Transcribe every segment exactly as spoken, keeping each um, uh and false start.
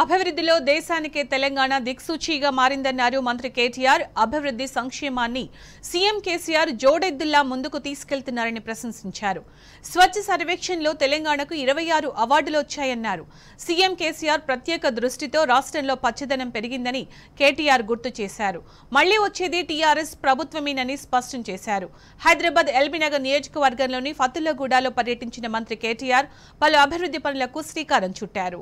అభివృద్ధిలో దేశానికి తెలంగాణ దిక్సూచిగా మారిందన్నారు మంత్రి కేటీఆర్। అభివృద్ధి సంక్షేమాన్ని సీఎం కేసీఆర్ జోడెద్దులా ముందుకు తీసుకెళ్తున్నారని ప్రశంసించారు। స్వచ్ఛ సర్వేక్షణలో తెలంగాణకు ఇరవై ఆరు అవార్డులు వచ్చాయన్నారు। సీఎం కేసీఆర్ ప్రత్యేక దృష్టితో రాష్ట్రంలో పచ్చదనం పెరిగిందని కేటీఆర్ గుర్తు చేశారు। మళ్ళీ వచ్చేది టీఆర్ఎస్ ప్రభుత్వమేనని స్పష్టం చేశారు। హైదరాబాద్ ఎల్బీనగర్ నియోజకవర్గంలోని ఫతుల్లాగూడలో పర్యటించిన మంత్రి కేటీఆర్ పలు అభివృద్ధి పనులకు శ్రీకారం చుట్టారు।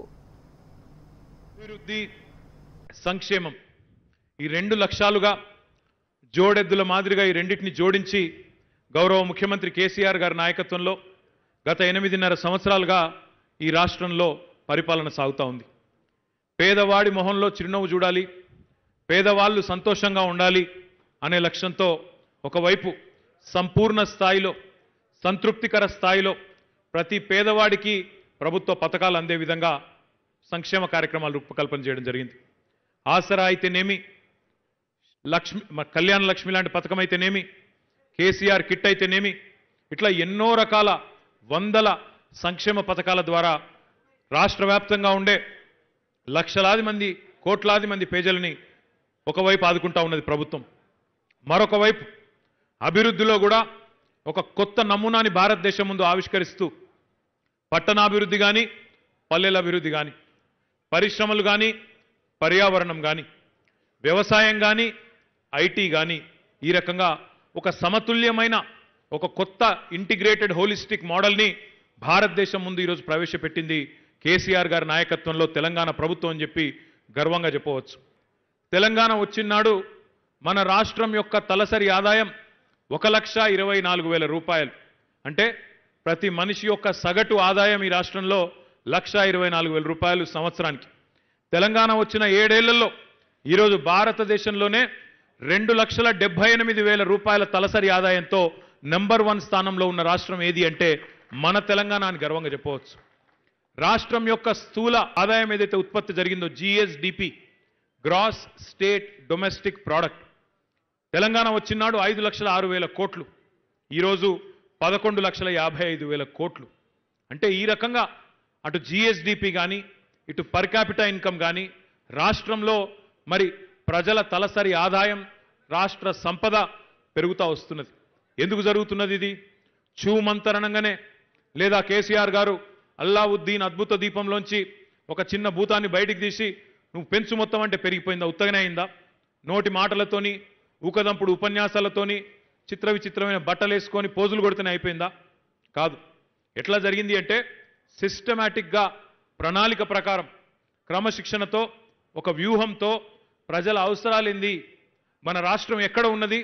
అభివృద్ధి సంక్షేమం ఈ రెండు లక్ష్యాలుగా జోడెద్దుల మాదిరిగా ఈ రెండింటిని జోడించి గౌరవ ముఖ్యమంత్రి కేసీఆర్ గారి నాయకత్వంలో గత ఎనిమిదిన్నర సంవత్సరాలుగా ఈ రాష్ట్రంలో పరిపాలన సాగుతూ ఉంది। పేదవాడి మొహంలో చిరునవ్వు చూడాలి, పేదవాళ్ళు సంతోషంగా ఉండాలి అనే లక్ష్యంతో ఒకవైపు సంపూర్ణ స్థాయిలో సంతృప్తికర స్థాయిలో ప్రతి పేదవాడికి ప్రభుత్వ పథకాలు అందే విధంగా సంక్షేమ కార్యక్రమాలు రూపకల్పన చేయడం జరిగింది। ఆసరా అయితేనేమి, లక్ష్మి కళ్యాణ లక్ష్మి లాంటి పథకం అయితేనేమి, కేసీఆర్ కిట్ అయితేనేమి, ఇట్లా ఎన్నో రకాల వందల సంక్షేమ పథకాల ద్వారా రాష్ట్ర వ్యాప్తంగా ఉండే లక్షలాది మంది కోట్లాది మంది పేదలని ఒకవైపు ఆదుకుంటా ఉన్నది ప్రభుత్వం। మరొక వైపు అభివృద్ధిలో కూడా ఒక కొత్త నమూనాని భారతదేశం ముందు ఆవిష్కరిస్తూ పట్టణాభివృద్ధి కానీ పల్లెల అభివృద్ధి కానీ పరిశ్రమలు కానీ పర్యావరణం కానీ వ్యవసాయం కానీ ఐటీ కానీ ఈ రకంగా ఒక సమతుల్యమైన ఒక కొత్త ఇంటిగ్రేటెడ్ హోలిస్టిక్ మోడల్ని భారతదేశం ముందు ఈరోజు ప్రవేశపెట్టింది కేసీఆర్ గారి నాయకత్వంలో తెలంగాణ ప్రభుత్వం అని చెప్పి గర్వంగా చెప్పవచ్చు। తెలంగాణ వచ్చినాడు మన రాష్ట్రం యొక్క తలసరి ఆదాయం ఒక లక్ష ఇరవై నాలుగు వేల రూపాయలు, అంటే ప్రతి మనిషి యొక్క సగటు ఆదాయం ఈ రాష్ట్రంలో లక్ష ఇరవై నాలుగు వేల రూపాయలు సంవత్సరానికి। తెలంగాణ వచ్చిన ఏడేళ్లలో ఈరోజు భారతదేశంలోనే రెండు లక్షల డెబ్బై ఎనిమిది వేల రూపాయల తలసరి ఆదాయంతో నెంబర్ వన్ స్థానంలో ఉన్న రాష్ట్రం ఏది అంటే మన తెలంగాణ అని గర్వంగా చెప్పవచ్చు। రాష్ట్రం యొక్క స్థూల ఆదాయం ఏదైతే ఉత్పత్తి జరిగిందో GSDP gross state domestic product Telangana వచ్చినాడు ఐదు లక్షల ఆరు వేల కోట్లు, ఈరోజు పదకొండు లక్షల యాభై ఐదు వేల కోట్లు। అంటే ఈ రకంగా అటు జీఎస్డీపీ కానీ ఇటు పర్ క్యాపిటా ఇన్కమ్ కానీ రాష్ట్రంలో మరి ప్రజల తలసరి ఆదాయం రాష్ట్ర సంపద పెరుగుతూ వస్తున్నది। ఎందుకు జరుగుతున్నది ఇది? చూమంతరణంగానే లేదా కేసీఆర్ గారు అల్లావుద్దీన్ అద్భుత దీపంలోంచి ఒక చిన్న భూతాన్ని బయటికి తీసి నువ్వు పెంచు మొత్తం అంటే పెరిగిపోయిందా, ఉత్తగానే అయిందా? నోటి మాటలతోని ఊకదంపుడు ఉపన్యాసాలతోని చిత్ర విచిత్రమైన బట్టలు వేసుకొని పోజులు కొడితేనే అయిపోయిందా? కాదు, ఎట్లా జరిగింది అంటే సిస్టమాటిక్గా ప్రణాళిక ప్రకారం క్రమశిక్షణతో ఒక వ్యూహంతో ప్రజల అవసరాలేంది, మన రాష్ట్రం ఎక్కడ ఉన్నది,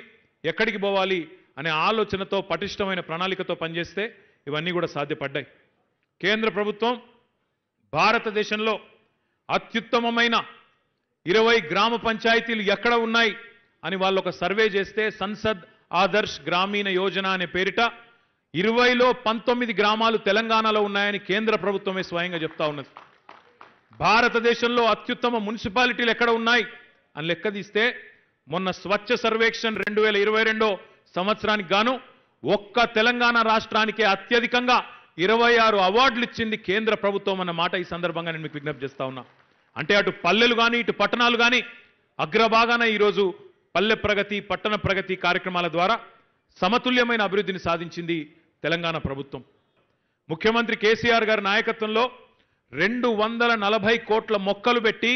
ఎక్కడికి పోవాలి అనే ఆలోచనతో పటిష్టమైన ప్రణాళికతో పనిచేస్తే ఇవన్నీ కూడా సాధ్యపడ్డాయి। కేంద్ర ప్రభుత్వం భారతదేశంలో అత్యుత్తమమైన ఇరవై గ్రామ పంచాయతీలు ఎక్కడ ఉన్నాయి అని వాళ్ళు ఒక సర్వే చేస్తే సంసద్ ఆదర్శ్ గ్రామీణ యోజన అనే పేరిట ఇరవైలో పంతొమ్మిది గ్రామాలు తెలంగాణలో ఉన్నాయని కేంద్ర ప్రభుత్వమే స్వయంగా చెప్తా ఉన్నది। భారతదేశంలో అత్యుత్తమ మున్సిపాలిటీలు ఎక్కడ ఉన్నాయి అని లెక్కదీస్తే మొన్న స్వచ్ఛ సర్వేక్షణ్ రెండు వేల ఇరవై రెండో సంవత్సరానికి గాను ఒక్క తెలంగాణ రాష్ట్రానికే అత్యధికంగా ఇరవై ఆరు అవార్డులు ఇచ్చింది కేంద్ర ప్రభుత్వం అన్న మాట ఈ సందర్భంగా నేను మీకు విజ్ఞప్తి చేస్తా ఉన్నా। అంటే అటు పల్లెలు కానీ ఇటు పట్టణాలు కానీ అగ్రభాగాన ఈరోజు పల్లె ప్రగతి పట్టణ ప్రగతి కార్యక్రమాల ద్వారా సమతుల్యమైన అభివృద్ధిని సాధించింది తెలంగాణ ప్రభుత్వం। ముఖ్యమంత్రి కేసీఆర్ గారి నాయకత్వంలో రెండు వందల నలభై కోట్ల మొక్కలు పెట్టి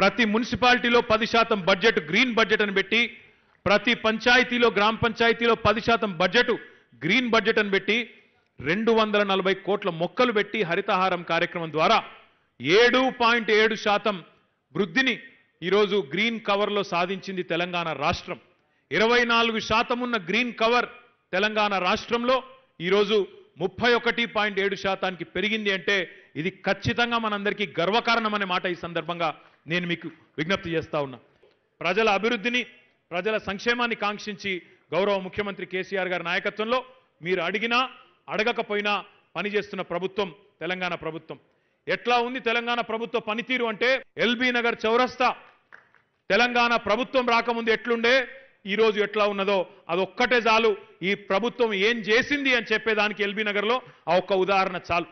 ప్రతి మున్సిపాలిటీలో పది శాతం బడ్జెట్ గ్రీన్ బడ్జెట్ అని పెట్టి ప్రతి పంచాయతీలో గ్రామ పంచాయతీలో పది శాతం బడ్జెట్ గ్రీన్ బడ్జెట్ అని పెట్టి రెండు వందల నలభై కోట్ల మొక్కలు పెట్టి హరితాహారం కార్యక్రమం ద్వారా ఏడు పాయింట్ ఏడు శాతం వృద్ధిని ఈరోజు గ్రీన్ కవర్లో సాధించింది తెలంగాణ రాష్ట్రం। ఇరవై నాలుగు శాతం ఉన్న గ్రీన్ కవర్ తెలంగాణ రాష్ట్రంలో ఈరోజు ముప్పై ఒకటి పాయింట్ ఏడు శాతానికి పెరిగింది అంటే ఇది ఖచ్చితంగా మనందరికీ గర్వకారణం అనే మాట ఈ సందర్భంగా నేను మీకు విజ్ఞప్తి చేస్తా ఉన్నా। ప్రజల అభివృద్ధిని ప్రజల సంక్షేమాన్ని కాంక్షించి గౌరవ ముఖ్యమంత్రి కేసీఆర్ గారి నాయకత్వంలో మీరు అడిగినా అడగకపోయినా పనిచేస్తున్న ప్రభుత్వం తెలంగాణ ప్రభుత్వం। ఎట్లా ఉంది తెలంగాణ ప్రభుత్వ పనితీరు అంటే ఎల్బీ నగర్ చౌరస్తా తెలంగాణ ప్రభుత్వం రాకముందు ఎట్లుండే ఈరోజు ఎట్లా ఉన్నదో అదొక్కటే చాలు, ఈ ప్రభుత్వం ఏం చేసింది అని చెప్పేదానికి ఎల్బీ నగర్లో ఆ ఒక్క ఉదాహరణ చాలు।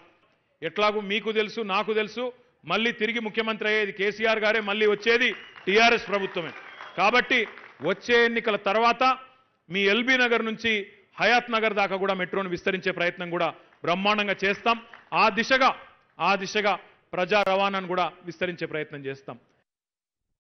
ఎట్లాగూ మీకు తెలుసు నాకు తెలుసు మళ్ళీ తిరిగి ముఖ్యమంత్రి అయ్యేది కేసీఆర్ గారే, మళ్ళీ వచ్చేది టీఆర్ఎస్ ప్రభుత్వమే। కాబట్టి వచ్చే ఎన్నికల తర్వాత మీ ఎల్బీ నగర్ నుంచి హయాత్ నగర్ దాకా కూడా మెట్రోను విస్తరించే ప్రయత్నం కూడా బ్రహ్మాండంగా చేస్తాం। ఆ దిశగా ఆ దిశగా ప్రజా రవాణాను కూడా విస్తరించే ప్రయత్నం చేస్తాం।